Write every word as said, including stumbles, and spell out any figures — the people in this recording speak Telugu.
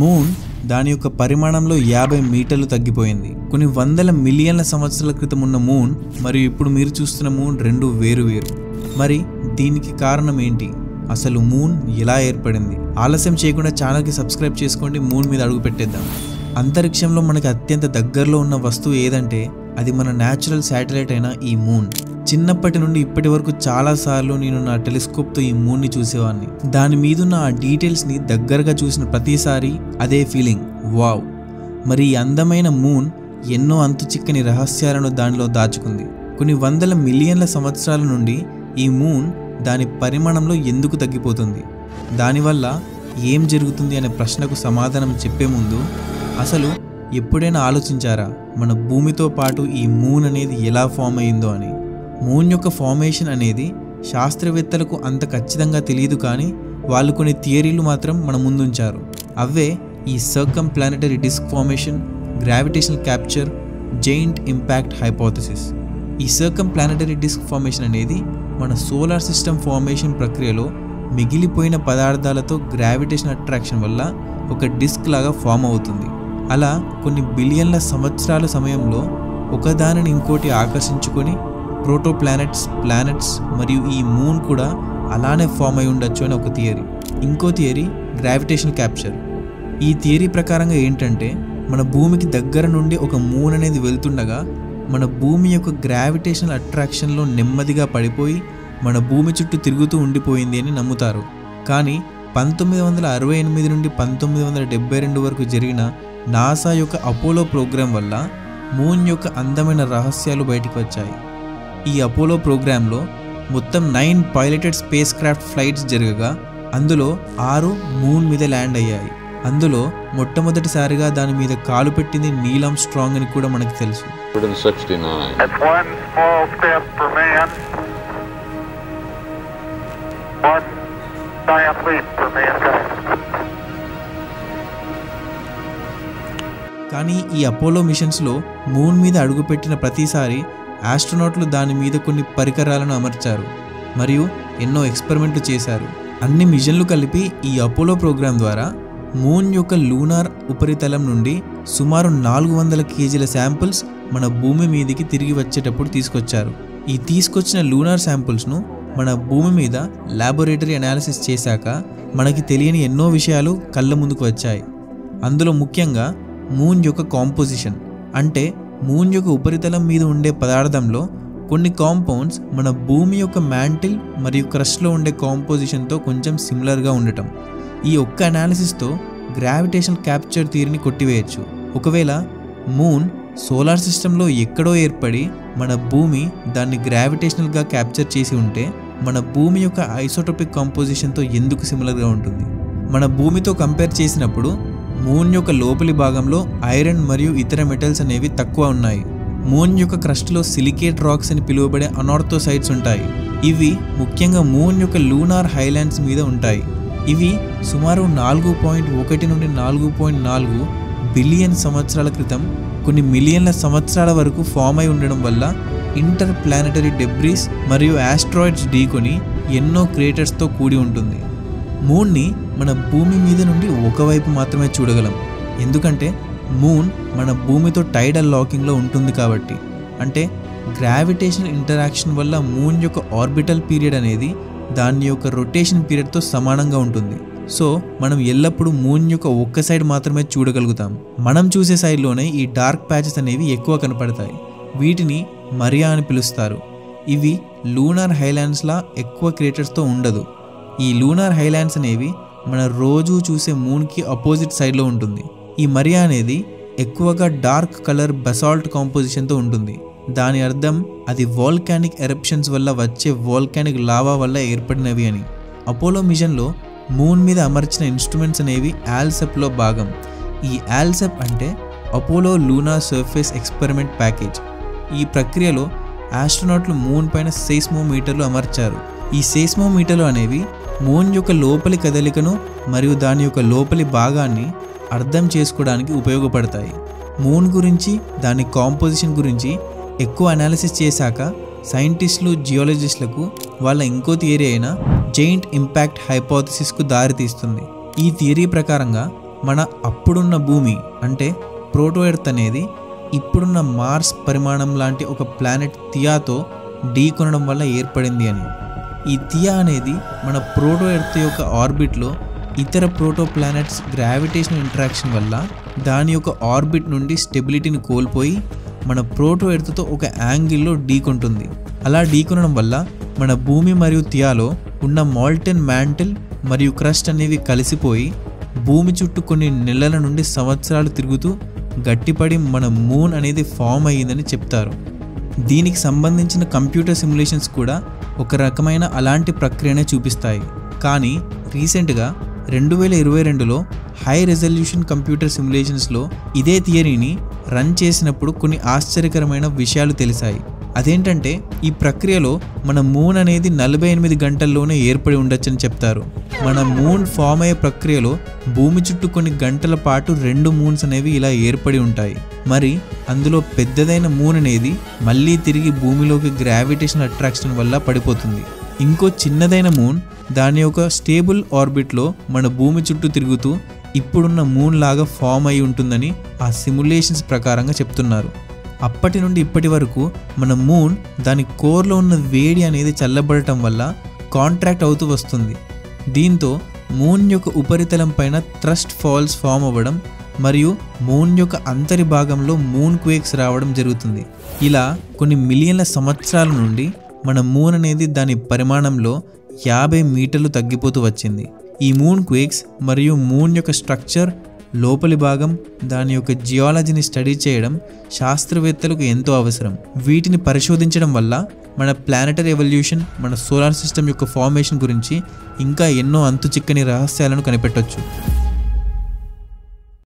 మూన్ దాని యొక్క పరిమాణంలో యాభై మీటర్లు తగ్గిపోయింది. కొన్ని వందల మిలియన్ల సంవత్సరాల క్రితం ఉన్న మూన్ మరియు ఇప్పుడు మీరు చూస్తున్న మూన్ రెండు వేరు వేరు. మరి దీనికి కారణం ఏంటి? అసలు మూన్ ఎలా ఏర్పడింది? ఆలస్యం చేయకుండా ఛానల్కి సబ్స్క్రైబ్ చేసుకోండి. మూన్ మీద అడుగు పెట్టేద్దాం. అంతరిక్షంలో మనకు అత్యంత దగ్గరలో ఉన్న వస్తువు ఏదంటే అది మన న్యాచురల్ శాటిలైట్ అయిన ఈ మూన్. చిన్నప్పటి నుండి ఇప్పటి వరకు చాలాసార్లు నేను నా టెలిస్కోప్తో ఈ మూన్ని చూసేవాడిని. దాని మీదున్న ఆ డీటెయిల్స్ని దగ్గరగా చూసిన ప్రతిసారి అదే ఫీలింగ్, వావ్. మరి ఈ అందమైన మూన్ ఎన్నో అంతు చిక్కని రహస్యాలను దానిలో దాచుకుంది. కొన్ని వందల మిలియన్ల సంవత్సరాల నుండి ఈ మూన్ దాని పరిమాణంలో ఎందుకు తగ్గిపోతుంది, దానివల్ల ఏం జరుగుతుంది అనే ప్రశ్నకు సమాధానం చెప్పే ముందు అసలు ఎప్పుడైనా ఆలోచించారా మన భూమితో పాటు ఈ మూన్ అనేది ఎలా ఫామ్ అయ్యిందో అని? మూన్ యొక్క ఫార్మేషన్ అనేది శాస్త్రవేత్తలకు అంత ఖచ్చితంగా తెలియదు, కానీ వాళ్ళు కొన్ని థియరీలు మాత్రం మన ముందుంచారు. అవే ఈ circumplanetary disc formation, gravitational capture, giant impact hypothesis. ఈ సర్కమ్ ప్లానెటరీ డిస్క్ ఫార్మేషన్ అనేది మన సోలార్ సిస్టమ్ ఫార్మేషన్ ప్రక్రియలో మిగిలిపోయిన పదార్థాలతో గ్రావిటేషన్ అట్రాక్షన్ వల్ల ఒక డిస్క్ లాగా ఫామ్ అవుతుంది. అలా కొన్ని బిలియన్ల సంవత్సరాల సమయంలో ఒకదానిని ఇంకోటి ఆకర్షించుకొని ప్రోటో ప్లానెట్స్, ప్లానెట్స్ మరియు ఈ మూన్ కూడా అలానే ఫామ్ అయి ఉండొచ్చు అని ఒక థియరీ. ఇంకో థియరీ గ్రావిటేషనల్ క్యాప్చర్. ఈ థియరీ ప్రకారంగా ఏంటంటే మన భూమికి దగ్గర నుండి ఒక మూన్ అనేది వెళ్తుండగా మన భూమి యొక్క గ్రావిటేషనల్ అట్రాక్షన్లో నెమ్మదిగా పడిపోయి మన భూమి చుట్టూ తిరుగుతూ ఉండిపోయింది అని నమ్ముతారు. కానీ పంతొమ్మిది వందల అరవై ఎనిమిది నుండి పంతొమ్మిది వందల డెబ్బై రెండు వరకు జరిగిన నాసా యొక్క అపోలో ప్రోగ్రాం వల్ల మూన్ యొక్క అందమైన రహస్యాలు బయటకు వచ్చాయి. ఈ అపోలో ప్రోగ్రాంలో మొత్తం nine piloted spacecraft flights జరగగా అందులో ఆరు మూన్ మీద ల్యాండ్ అయ్యాయి. అందులో మొట్టమొదటిసారిగా దాని మీద కాలు పెట్టింది నీల్ ఆర్మ్‌స్ట్రాంగ్ అని కూడా మనకు తెలుసు. కానీ ఈ అపోలో మిషన్స్లో మూన్ మీద అడుగుపెట్టిన ప్రతిసారి ఆస్ట్రోనాట్లు దాని మీద కొన్ని పరికరాలను అమర్చారు మరియు ఎన్నో ఎక్స్పెరిమెంట్లు చేశారు. అన్ని మిషన్లు కలిపి ఈ అపోలో ప్రోగ్రాం ద్వారా మూన్ యొక్క లూనార్ ఉపరితలం నుండి సుమారు నాలుగు వందల కేజీల శాంపుల్స్ మన భూమి మీదకి తిరిగి వచ్చేటప్పుడు తీసుకొచ్చారు. ఈ తీసుకొచ్చిన లూనార్ శాంపుల్స్ను మన భూమి మీద ల్యాబొరేటరీ అనాలిసిస్ చేశాక మనకి తెలియని ఎన్నో విషయాలు కళ్ళ ముందుకు వచ్చాయి. అందులో ముఖ్యంగా మూన్ యొక్క కాంపోజిషన్, అంటే మూన్ యొక్క ఉపరితలం మీద ఉండే పదార్థంలో కొన్ని కాంపౌండ్స్ మన భూమి యొక్క మ్యాంటిల్ మరియు క్రష్లో ఉండే కాంపోజిషన్తో కొంచెం సిమిలర్గా ఉండటం. ఈ ఒక్క అనాలిసిస్తో గ్రావిటేషనల్ క్యాప్చర్ థియరీని కొట్టివేయచ్చు. ఒకవేళ మూన్ సోలార్ సిస్టంలో ఎక్కడో ఏర్పడి మన భూమి దాన్ని గ్రావిటేషనల్గా క్యాప్చర్ చేసి ఉంటే మన భూమి యొక్క ఐసోటోపిక్ కాంపోజిషన్తో ఎందుకు సిమిలర్గా ఉంటుంది? మన భూమితో కంపేర్ చేసినప్పుడు మూన్ యొక్క లోపలి భాగంలో ఐరన్ మరియు ఇతర మెటల్స్ అనేవి తక్కువ ఉన్నాయి. మూన్ యొక్క క్రస్ట్లో సిలికేట్ రాక్స్ అని పిలువబడే అనార్థోసైట్స్ ఉంటాయి. ఇవి ముఖ్యంగా మూన్ యొక్క లూనార్ హైలాండ్స్ మీద ఉంటాయి. ఇవి సుమారు నాలుగు పాయింట్ ఒకటి నుండి నాలుగు పాయింట్ నాలుగు బిలియన్ సంవత్సరాల క్రితం కొన్ని మిలియన్ల సంవత్సరాల వరకు ఫామ్ అయి ఉండడం వల్ల ఇంటర్ ప్లానెటరీ డెబ్రీస్ మరియు ఆస్ట్రాయిడ్స్ ఢీకొని ఎన్నో క్రేటర్స్తో కూడి ఉంటుంది. మూన్ని మన భూమి మీద నుండి ఒకవైపు మాత్రమే చూడగలం, ఎందుకంటే మూన్ మన భూమితో టైడల్ లాకింగ్లో ఉంటుంది కాబట్టి. అంటే గ్రావిటేషన్ ఇంటరాక్షన్ వల్ల మూన్ యొక్క ఆర్బిటల్ పీరియడ్ అనేది దాని యొక్క రొటేషన్ పీరియడ్తో సమానంగా ఉంటుంది. సో మనం ఎల్లప్పుడూ మూన్ యొక్క ఒక్క సైడ్ మాత్రమే చూడగలుగుతాం. మనం చూసే సైడ్లోనే ఈ డార్క్ ప్యాచెస్ అనేవి ఎక్కువ కనపడతాయి. వీటిని మరియా అని పిలుస్తారు. ఇవి లూనార్ హైలాండ్స్లా ఎక్కువ క్రేటర్స్తో ఉండదు. ఈ లూనార్ హైలాండ్స్ అనేవి మన రోజూ చూసే మూన్కి అపోజిట్ సైడ్లో ఉంటుంది. ఈ మరియా అనేది ఎక్కువగా డార్క్ కలర్ బసాల్ట్ కాంపోజిషన్తో ఉంటుంది. దాని అర్థం అది వాల్కానిక్ ఎరప్షన్స్ వల్ల వచ్చే వాల్కానిక్ లావా వల్ల ఏర్పడినవి అని. అపోలో మిషన్లో మూన్ మీద అమర్చిన ఇన్స్ట్రుమెంట్స్ అనేవి ఆల్సెప్లో భాగం. ఈ ఆల్సెప్ అంటే Apollo lunar surface experiment package. ఈ ప్రక్రియలో ఆస్ట్రోనాట్లు మూన్ పైన సెయిస్మోమీటర్లు అమర్చారు. ఈ సెయిస్మోమీటర్లు అనేవి మూన్ యొక్క లోపలి కదలికను మరియు దాని యొక్క లోపలి భాగాన్ని అర్థం చేసుకోవడానికి ఉపయోగపడతాయి. మూన్ గురించి, దాని కాంపోజిషన్ గురించి ఎక్కువ అనాలిసిస్ చేశాక సైంటిస్టులు జియాలజిస్టులకు వాళ్ళ ఇంకో థియరీ అయిన జైంట్ ఇంపాక్ట్ హైపోథసిస్కు దారితీస్తుంది. ఈ థియరీ ప్రకారంగా మన అప్పుడున్న భూమి అంటే ప్రోటో ఎర్త్ అనేది ఇప్పుడున్న మార్స్ పరిమాణం లాంటి ఒక ప్లానెట్ థియాతో ఢీకొనడం వల్ల ఏర్పడింది అని. ఈ థియా అనేది మన ప్రోటో ఎర్త్ యొక్క ఆర్బిట్లో ఇతర ప్రోటో ప్లానెట్స్ గ్రావిటేషనల్ ఇంట్రాక్షన్ వల్ల దాని యొక్క ఆర్బిట్ నుండి స్టెబిలిటీని కోల్పోయి మన ప్రోటో ఎర్త్తో ఒక యాంగిల్లో ఢీకొంటుంది. అలా ఢీకొనడం వల్ల మన భూమి మరియు థియాలో ఉన్న మాల్టెన్ మ్యాంటిల్ మరియు క్రస్ట్ అనేవి కలిసిపోయి భూమి చుట్టూ కొన్ని నెలల నుండి సంవత్సరాలు తిరుగుతూ గట్టిపడి మన మూన్ అనేది ఫామ్ అయ్యిందని చెప్తారు. దీనికి సంబంధించిన కంప్యూటర్ సిమ్యులేషన్స్ కూడా ఒక రకమైన అలాంటి ప్రక్రియనే చూపిస్తాయి. కానీ రీసెంట్గా రెండు వేల ఇరవై రెండులో హై రెజల్యూషన్ కంప్యూటర్ సిమ్యులేషన్స్లో ఇదే థియరీని రన్ చేసినప్పుడు కొన్ని ఆశ్చర్యకరమైన విషయాలు తెలిసాయి. అదేంటంటే ఈ ప్రక్రియలో మన మూన్ అనేది నలభై ఎనిమిది గంటల్లోనే ఏర్పడి ఉండొచ్చని చెప్తారు. మన మూన్ ఫామ్ అయ్యే ప్రక్రియలో భూమి చుట్టూ కొన్ని గంటల పాటు రెండు మూన్స్ అనేవి ఇలా ఏర్పడి ఉంటాయి. మరి అందులో పెద్దదైన మూన్ అనేది మళ్ళీ తిరిగి భూమిలోకి గ్రావిటేషనల్ అట్రాక్షన్ వల్ల పడిపోతుంది. ఇంకో చిన్నదైన మూన్ దాని యొక్క స్టేబుల్ ఆర్బిట్లో మన భూమి చుట్టూ తిరుగుతూ ఇప్పుడున్న మూన్ లాగా ఫామ్ అయి ఉంటుందని ఆ సిమ్యులేషన్స్ ప్రకారంగా చెప్తున్నారు. అప్పటి నుండి ఇప్పటి వరకు మన మూన్ దాని కోర్లో ఉన్న వేడి అనేది చల్లబడటం వల్ల కాంట్రాక్ట్ అవుతూ వస్తుంది. దీంతో మూన్ యొక్క ఉపరితలం పైన థ్రస్ట్ ఫాల్స్ ఫామ్ అవ్వడం మరియు మూన్ యొక్క అంతరి భాగంలో మూన్ క్వేక్స్ రావడం జరుగుతుంది. ఇలా కొన్ని మిలియన్ల సంవత్సరాల నుండి మన మూన్ అనేది దాని పరిమాణంలో యాభై మీటర్లు తగ్గిపోతూ వచ్చింది. ఈ మూన్ క్వేక్స్ మరియు మూన్ యొక్క స్ట్రక్చర్, లోపలి భాగం, దాని యొక్క జియాలజీని స్టడీ చేయడం శాస్త్రవేత్తలకు ఎంతో అవసరం. వీటిని పరిశోధించడం వల్ల మన ప్లానెటరీ ఎవల్యూషన్, మన సోలార్ సిస్టమ్ యొక్క ఫార్మేషన్ గురించి ఇంకా ఎన్నో అంతుచిక్కని రహస్యాలను కనిపెట్టవచ్చు.